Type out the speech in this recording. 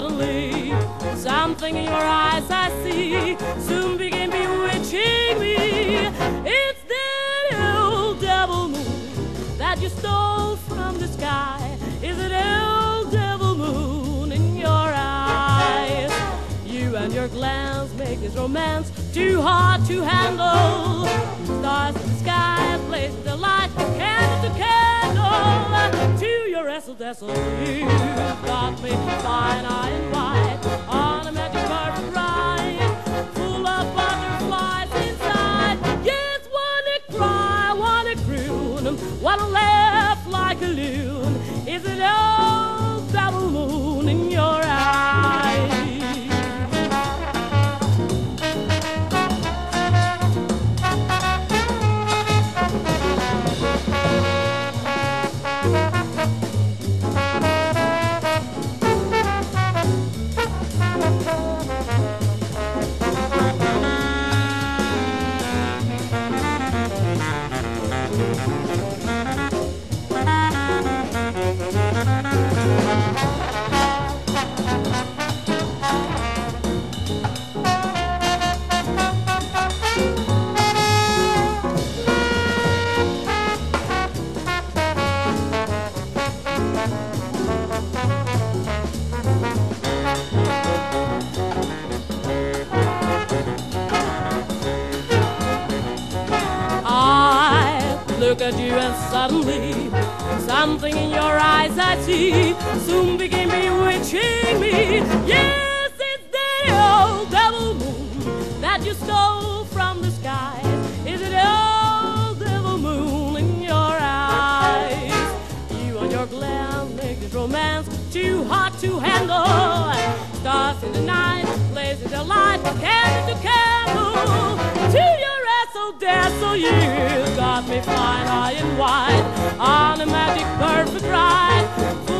bodily. Something in your eyes I see soon begin bewitching me. It's that old devil moon that you stole from the sky. Is it old devil moon in your eyes? You and your glance make this romance too hard to handle. Stars in the sky, blaze with their light, candle to candle. To your wrestle-dazzle, you got me fine eye and white on a magic carpet ride, full of butterflies inside. Yes, wanna cry, wanna croon, wanna laugh like a loon. Is it old devil moon in your eyes? Look at you and suddenly something in your eyes I see soon became bewitching me. Yes, it's the old devil moon that you stole from the sky. Is it old devil moon in your eyes? You and your glance make this romance too hot to handle. Stars in the night, blazing their light, candle to candle. To your wrestle-dazzle, you got me flying high and wide on a magic perfect ride.